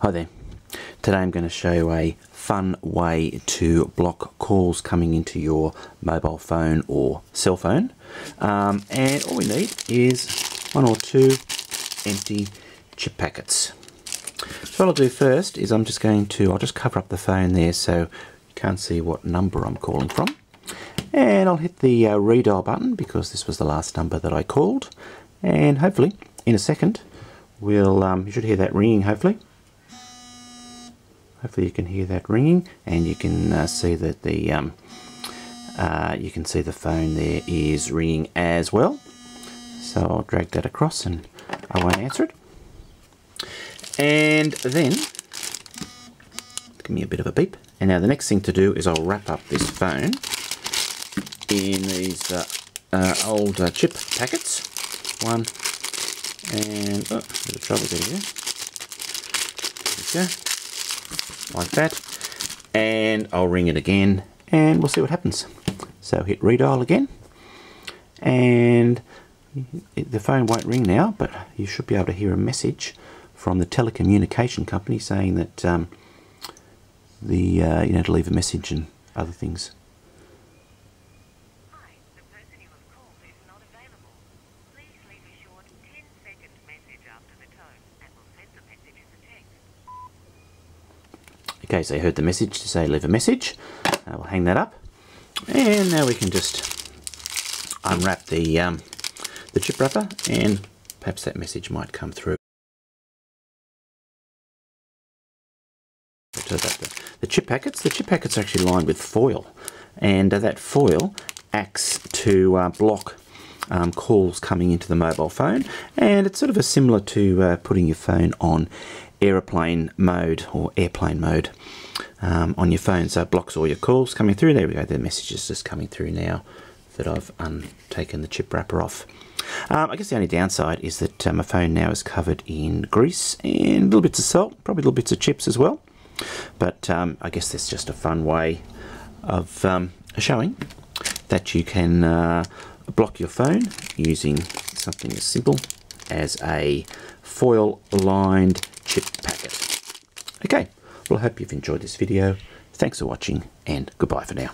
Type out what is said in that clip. Hi there. Today I'm going to show you a fun way to block calls coming into your mobile phone or cell phone. And all we need is one or two empty chip packets. So what I'll do first is I'll just cover up the phone there so you can't see what number I'm calling from. And I'll hit the redial button because this was the last number that I called. And hopefully in a second you should hear that ringing hopefully. Hopefully you can hear that ringing, and you can see that the phone there is ringing as well. So I'll drag that across, and I won't answer it. And then give me a bit of a beep. And now the next thing to do is I'll wrap up this phone in these old chip packets. One and oh, a bit of trouble there. There we go. Like that, and I'll ring it again and we'll see what happens. So hit redial again, and the phone won't ring now, but you should be able to hear a message from the telecommunication company saying that to leave a message and other things. Hi, the person you have called is not available. Please leave a short 10-second message after the tone and we'll send the message as a text. Okay, so you heard the message to say leave a message. We'll hang that up, and now we can just unwrap the chip wrapper, and perhaps that message might come through. So the chip packets are actually lined with foil, and that foil acts to block calls coming into the mobile phone, and it's sort of similar to putting your phone on aeroplane mode or airplane mode on your phone, so it blocks all your calls coming through. There we go, the message is just coming through now that I've taken the chip wrapper off. I guess the only downside is that my phone now is covered in grease and little bits of salt, probably little bits of chips as well, but I guess that's just a fun way of showing that you can block your phone using something as simple as a foil lined chip packet. Okay, well I hope you've enjoyed this video. Thanks for watching, and goodbye for now.